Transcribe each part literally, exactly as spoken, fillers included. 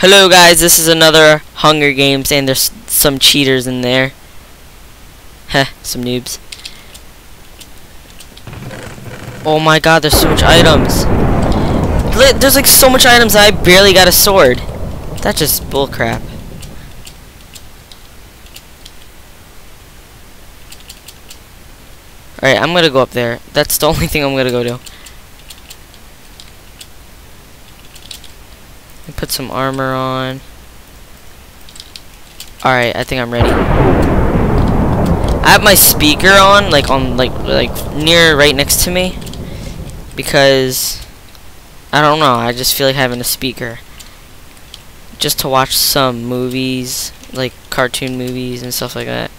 Hello guys, this is another Hunger Games, and there's some cheaters in there. Heh, some noobs. Oh my god, there's so much items. There's like so much items, I barely got a sword. That's just bullcrap. Alright, I'm gonna go up there. That's the only thing I'm gonna go do. Put some armor on. Alright, I think I'm ready. I have my speaker on, like on like like near right next to me, because I don't know, I just feel like having a speaker. Just to watch some movies, like cartoon movies and stuff like that.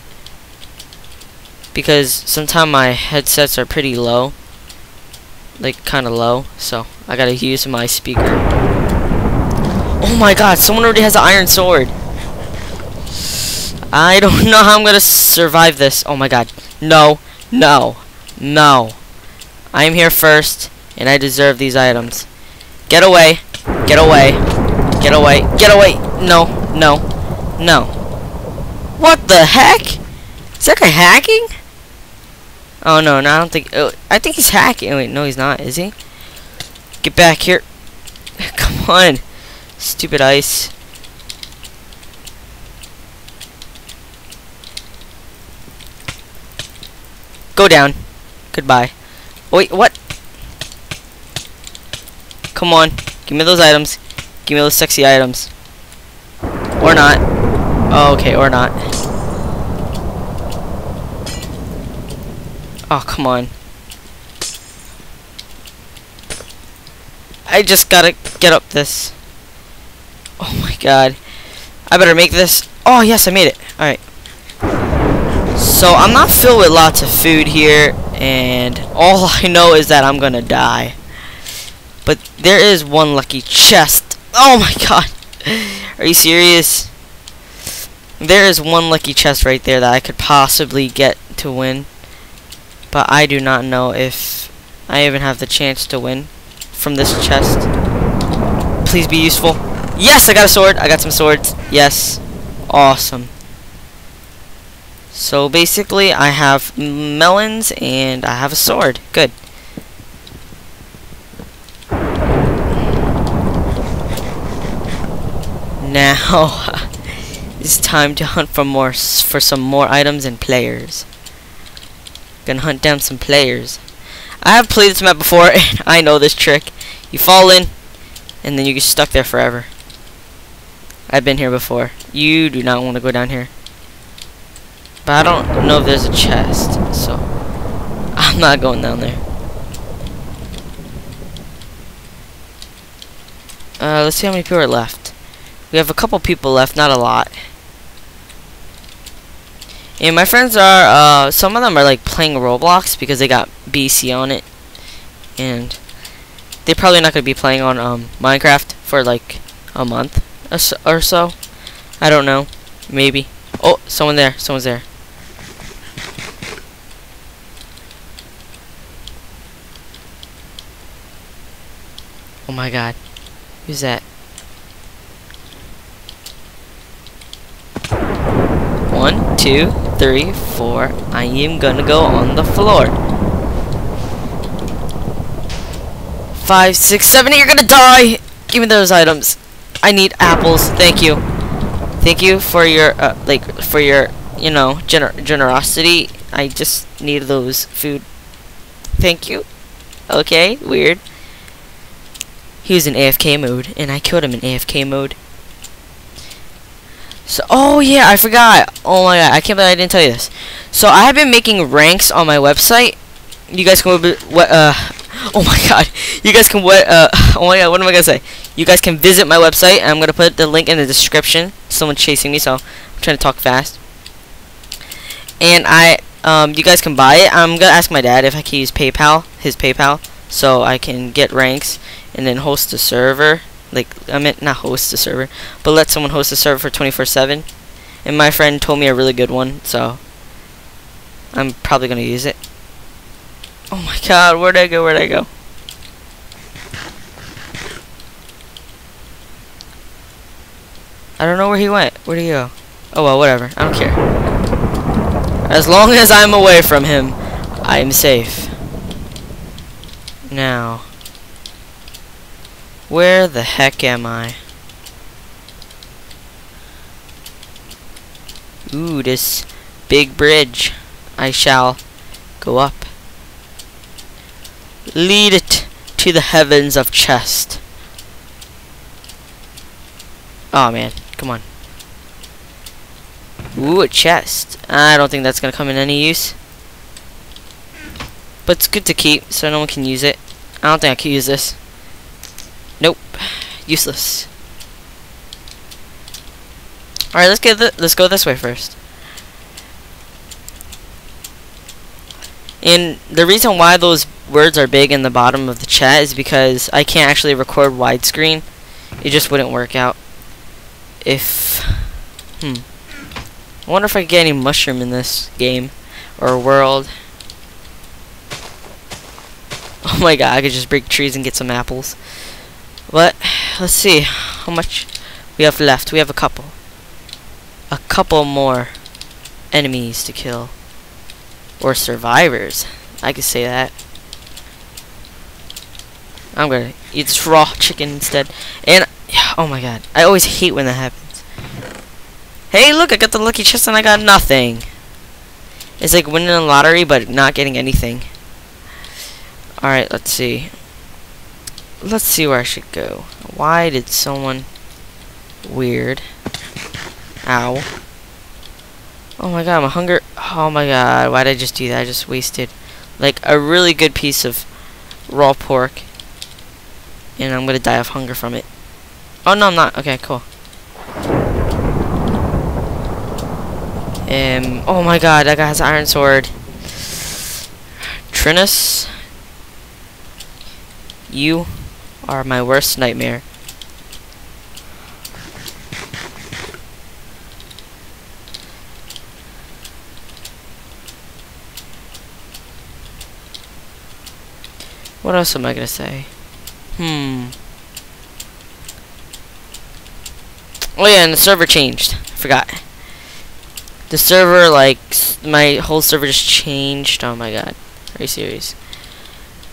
Because sometimes my headsets are pretty low. Like kinda low, so I gotta use my speaker. Oh my god, someone already has an iron sword. I don't know how I'm gonna survive this. Oh my god. No, no, no. I am here first, and I deserve these items. Get away. Get away. Get away. Get away. No, no, no. What the heck? Is that guy hacking? Oh no, no, I don't think. Oh, I think he's hacking. Wait, no, he's not, is he? Get back here. Come on. Stupid ice. Go down. Goodbye. Wait, what? Come on. Give me those items. Give me those sexy items. Or not. Oh, okay, or not. Oh, come on. I just gotta get up this. Oh my god. I better make this. Oh yes, I made it. Alright. So I'm not filled with lots of food here, and all I know is that I'm gonna die. But there is one lucky chest. Oh my god. Are you serious? There is one lucky chest right there that I could possibly get to win. But I do not know if I even have the chance to win from this chest. Please be useful. Yes, I got a sword. I got some swords. Yes. Awesome. So basically, I have melons and I have a sword. Good. Now, it's time to hunt for more for some more items and players. Gonna hunt down some players. I have played this map before and I know this trick. You fall in and then you get stuck there forever. I've been here before. You do not want to go down here. But I don't know if there's a chest, so I'm not going down there. Uh, let's see how many people are left. We have a couple people left, not a lot. And my friends are, uh, some of them are like playing Roblox because they got B C on it. And they're probably not going to be playing on um, Minecraft for like a month. Or so, I don't know. Maybe. Oh, someone there. Someone's there. Oh my god, who's that? One, two, three, four. I am gonna go on the floor. Five, six, seven, eight. You're gonna die. Give me those items. I need apples. Thank you, thank you for your uh, like for your you know gener generosity. I just need those food. Thank you. Okay, weird. He was in A F K mode, and I killed him in A F K mode. So, oh yeah, I forgot. Oh my god, I can't believe I didn't tell you this. So I have been making ranks on my website. You guys can what? Uh, oh my god, you guys can what? Uh, oh my god, what am I gonna say? You guys can visit my website. I'm going to put the link in the description. Someone's chasing me, so I'm trying to talk fast. And I, um, you guys can buy it. I'm going to ask my dad if I can use PayPal, his PayPal, so I can get ranks and then host a server. Like, I meant not host a server, but let someone host a server for twenty-four seven. And my friend told me a really good one, so I'm probably going to use it. Oh my god, where'd I go? Where'd I go? I don't know where he went. Where'd he go? Oh well, whatever. I don't care. As long as I'm away from him, I'm safe. Now, where the heck am I? Ooh, this big bridge. I shall go up. Lead it to the heavens of chest. Oh man, come on. Ooh, a chest. I don't think that's gonna come in any use. But it's good to keep, so no one can use it. I don't think I can use this. Nope. Useless. Alright, let's get the let's go this way first. And the reason why those words are big in the bottom of the chat is because I can't actually record widescreen. It just wouldn't work out. If hmm. I wonder if I can get any mushroom in this game or world. Oh my god, I could just break trees and get some apples. But let's see how much we have left. We have a couple. A couple more enemies to kill. Or survivors. I could say that. I'm gonna eat this raw chicken instead. And, oh my god. I always hate when that happens. Hey, look, I got the lucky chest and I got nothing. It's like winning the lottery but not getting anything. Alright, let's see. Let's see where I should go. Why did someone... Weird. Ow. Oh my god, I'm hungry. Oh my god, why did I just do that? I just wasted like a really good piece of raw pork. And I'm gonna die of hunger from it. Oh no, I'm not. Okay, cool. Um, oh my god, that guy has an iron sword. Trinus, you are my worst nightmare. What else am I gonna say? Hmm. Oh yeah, and the server changed. I forgot. The server, like, my whole server just changed. Oh my god. Are you serious?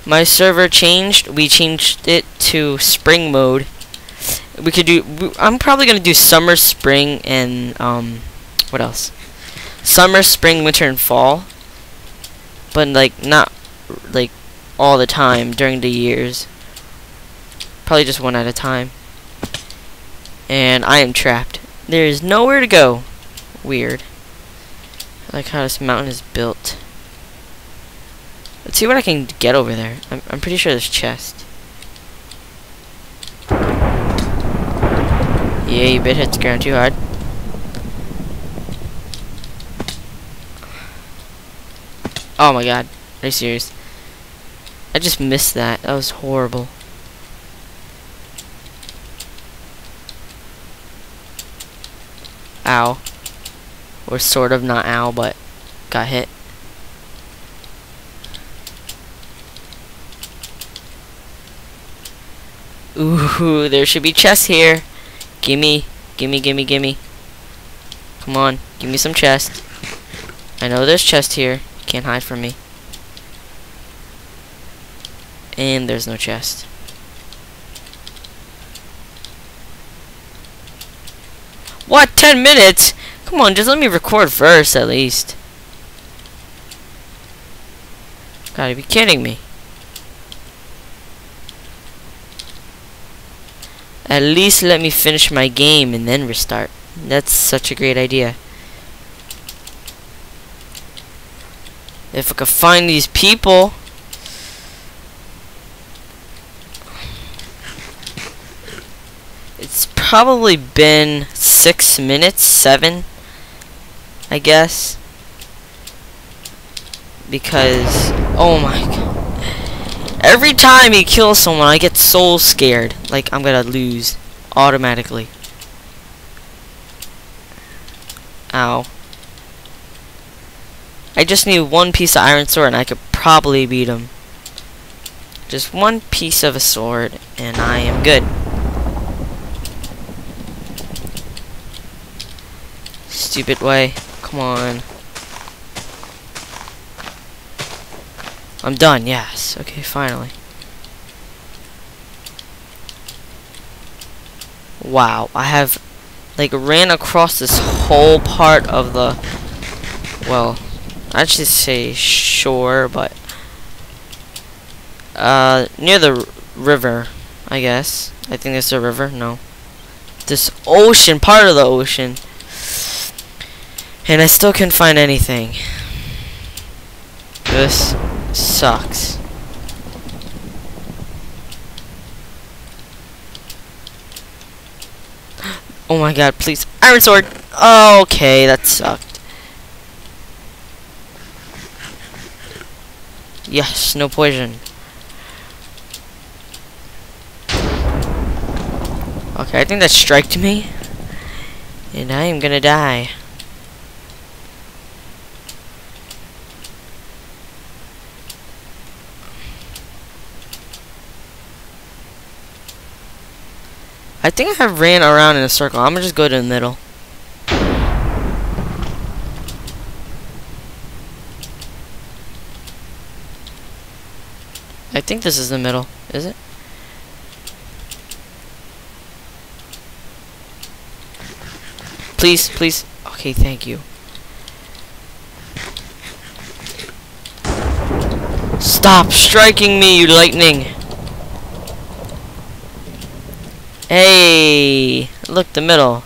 My server changed. We changed it to spring mode. We could do. We, I'm probably gonna do summer, spring, and um, what else? Summer, spring, winter, and fall. But like not like. all the time during the years, probably just one at a time. And I am trapped. There is nowhere to go. Weird. I like how this mountain is built. Let's see what I can get over there. I'm, I'm pretty sure there's chest. Yeah, you bit hit the ground too hard. Oh my god, are you serious? I just missed that. That was horrible. Ow. Or sort of not ow, but got hit. Ooh, there should be chests here. Gimme, gimme, gimme, gimme. Come on, give me some chest. I know there's chest here. You can't hide from me. And there's no chest. What? Ten minutes? Come on, just let me record first, at least. Gotta be kidding me. At least let me finish my game and then restart. That's such a great idea. If I could find these people... It's probably been six minutes, seven, I guess. Because, oh my god. Every time he kills someone, I get so scared. Like, I'm gonna lose automatically. Ow. I just need one piece of iron sword and I could probably beat him. Just one piece of a sword and I am good. stupid way. Come on. I'm done, yes. Okay, finally. Wow, I have like ran across this whole part of the, well, I should say shore, but uh near the river, I guess. I think it's a river. No, this ocean, part of the ocean, and I still couldn't find anything. This sucks. Oh my god, please. Iron sword! Oh, okay, that sucked. Yes, no poison. Okay, I think that striked me. And I am gonna die. I think I have ran around in a circle. I'm gonna just go to the middle. I think this is the middle, is it? Please, please. Okay, thank you. Stop striking me, you lightning! Hey, look, the middle,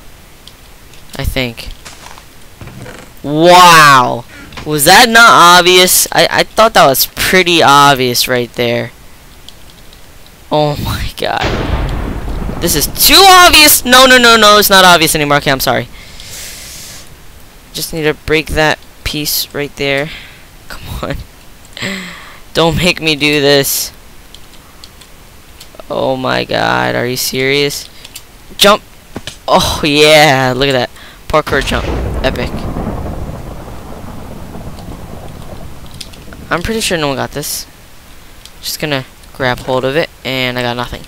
I think. Wow, was that not obvious? I, I thought that was pretty obvious right there. Oh my god, this is too obvious. No, no, no, no, it's not obvious anymore. Okay, I'm sorry. Just need to break that piece right there. Come on. Don't make me do this. Oh my god, are you serious? Jump! Oh yeah, look at that. Parkour jump. Epic. I'm pretty sure no one got this. Just gonna grab hold of it, and I got nothing.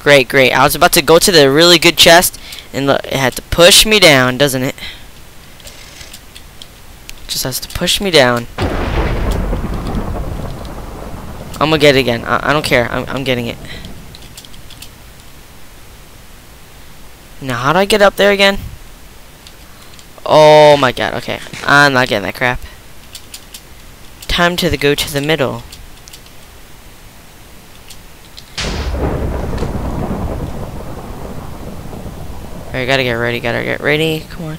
Great, great. I was about to go to the really good chest, and look, it had to push me down, doesn't it? Just has to push me down. I'm gonna get it again. I, I don't care. I'm, I'm getting it. Now, how do I get up there again? Oh my god. Okay. I'm not getting that crap. Time to the, go to the middle. Alright, gotta get ready. Gotta get ready. Come on.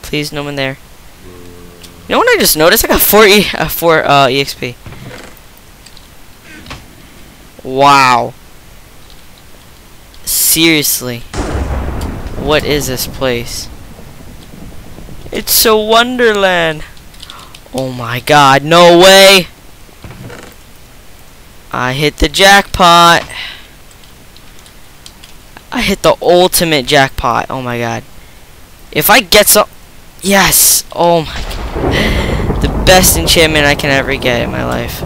Please, no one there. You know what I just noticed? I got four, e uh, four uh, E X P. Wow. Seriously. What is this place? It's a wonderland. Oh my god, no way. I hit the jackpot. I hit the ultimate jackpot. Oh my god. If I get some... Yes. Oh my god. The best enchantment I can ever get in my life.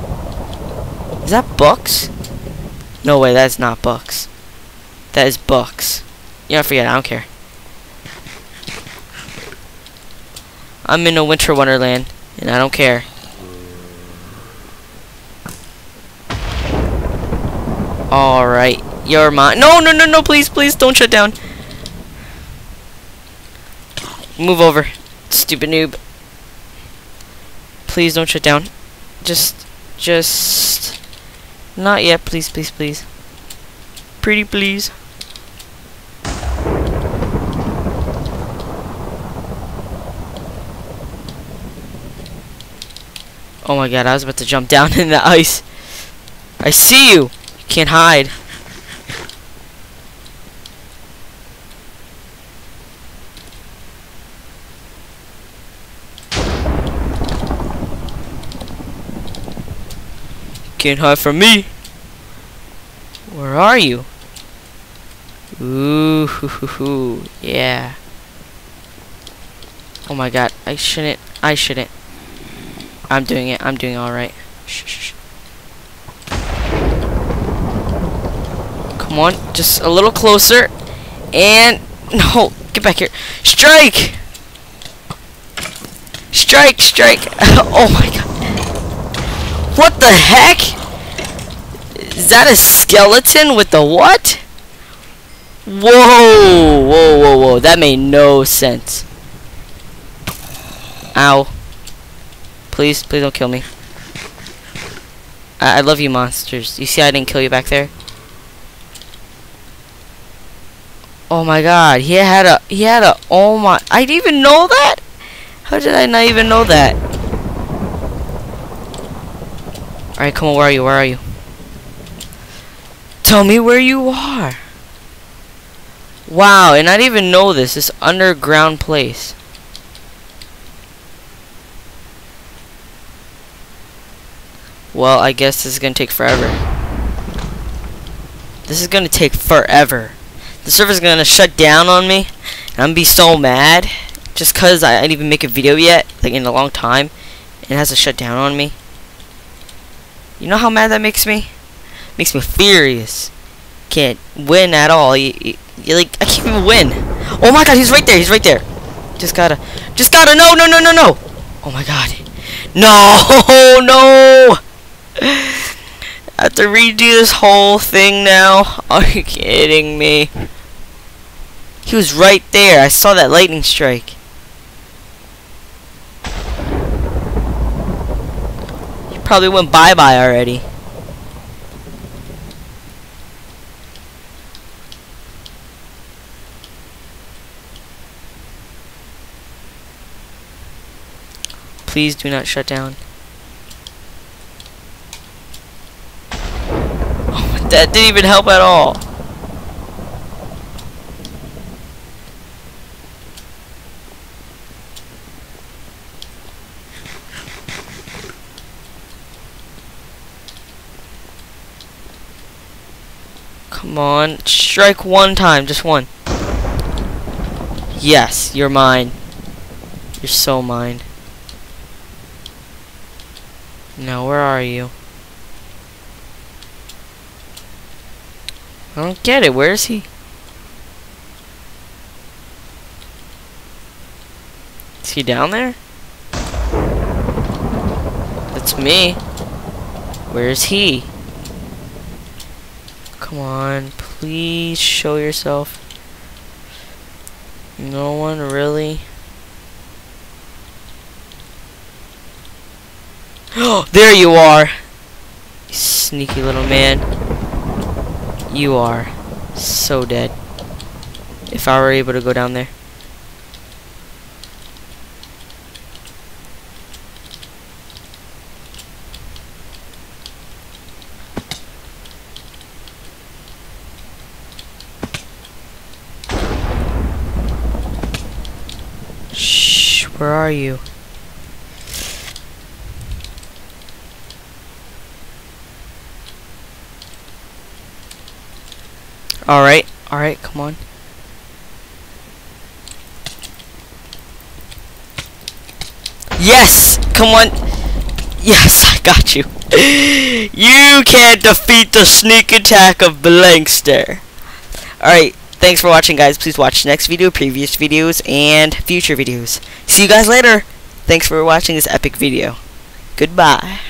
Is that books? No way, that's not books. That is books. You know, forget it, I don't care. I'm in a winter wonderland, and I don't care. Alright, you're mine. No, no, no, no, please, please, don't shut down. Move over, stupid noob. Please don't shut down. Just, just, not yet. Please, please, please. Pretty please. Oh my god, I was about to jump down in the ice. I see you. You can't hide. Can't hide from me. Where are you? Ooh, hoo, hoo, hoo. Yeah. Oh my god, I shouldn't. I shouldn't. I'm doing it. I'm doing all right. Shh, shh, shh. Come on, just a little closer, and No, get back here. Strike! Strike, strike. Oh my god. What the heck? Is that a skeleton with the what? Whoa, whoa, whoa, whoa. That made no sense. Ow. Please, please don't kill me. I, I love you, monsters. You see, I didn't kill you back there. Oh my god, he had a, he had a, oh my, I didn't even know that? How did I not even know that? Alright, come on, where are you, where are you? Tell me where you are. Wow, and I didn't even know this, this underground place. Well, I guess this is gonna take forever. This is gonna take forever. The server's gonna shut down on me, and I'm gonna be so mad just cause I didn't even make a video yet, like in a long time, and it has to shut down on me. You know how mad that makes me? It makes me furious. Can't win at all. You, you, you like I can't even win. Oh my god, he's right there. He's right there. Just gotta, just gotta. No, no, no, no, no. Oh my god. No, no. I have to redo this whole thing now. Are you kidding me? He was right there. I saw that lightning strike. He probably went bye-bye already. Please do not shut down. Oh, that didn't even help at all. Come on, strike one time, just one. Yes, you're mine. You're so mine. Now, where are you? I don't get it. Where is he? Is he down there? That's me. Where is he? Come on, please show yourself. No one really. Oh, there you are. You sneaky little man. You are so dead. If I were able to go down there. Where are you? Alright, alright, come on. Yes! Come on! Yes, I got you. You can't defeat the sneak attack of Blankster. Alright. Thanks for watching, guys. Please watch next video, previous videos, and future videos. See you guys later. Thanks for watching this epic video. Goodbye.